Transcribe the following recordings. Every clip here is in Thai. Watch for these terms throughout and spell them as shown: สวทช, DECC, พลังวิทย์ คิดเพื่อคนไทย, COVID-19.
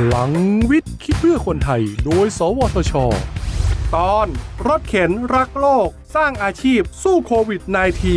พลังวิทย์คิดเพื่อคนไทยโดยสวทช.ตอนรถเข็นรักโลกสร้างอาชีพสู้โควิด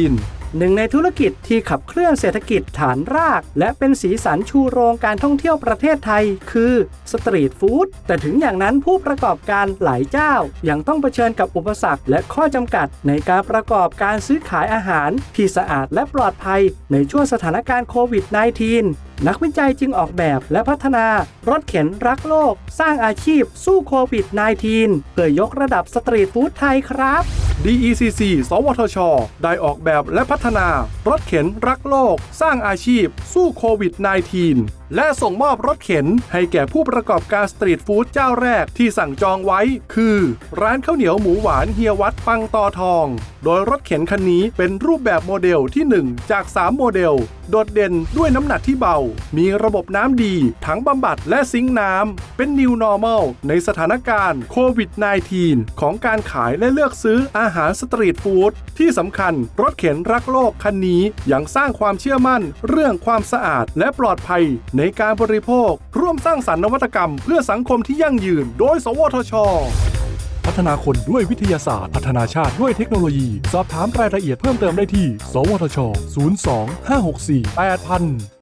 -19 หนึ่งในธุรกิจที่ขับเคลื่อนเศรษฐกิจฐานรากและเป็นสีสันชูโรงการท่องเที่ยวประเทศไทยคือสตรีทฟู้ดแต่ถึงอย่างนั้นผู้ประกอบการหลายเจ้ายังต้องเผชิญกับอุปสรรคและข้อจำกัดในการประกอบการซื้อขายอาหารที่สะอาดและปลอดภัยในช่วงสถานการณ์โควิด -19นักวิจัยจึงออกแบบและพัฒนารถเข็นรักโลกสร้างอาชีพสู้โควิด -19 เพื่อยกระดับสตรีทฟู้ดไทยครับ DECC สวทช.ได้ออกแบบและพัฒนารถเข็นรักโลกสร้างอาชีพสู้โควิด -19 และส่งมอบรถเข็นให้แก่ผู้ประกอบการสตรีทฟู้ดเจ้าแรกที่สั่งจองไว้คือร้านข้าวเหนียวหมูหวานเฮียวัดปังตอทองโดยรถเข็นคันนี้เป็นรูปแบบโมเดลที่1จาก3โมเดลโดดเด่นด้วยน้ำหนักที่เบามีระบบน้ำดีถังบำบัดและซิงค์น้ำเป็น New Normal ในสถานการณ์โควิด -19 ของการขายและเลือกซื้ออาหารสตรีทฟู้ดที่สำคัญรถเข็นรักโลกคันนี้ยังสร้างความเชื่อมั่นเรื่องความสะอาดและปลอดภัยในการบริโภคร่วมสร้างสรรค์นวัตกรรมเพื่อสังคมที่ยั่งยืนโดยสวทช.พัฒนาคนด้วยวิทยาศาสตร์พัฒนาชาติด้วยเทคโนโลยีสอบถามรายละเอียดเพิ่มเติมได้ที่สวทช. 02 564 8000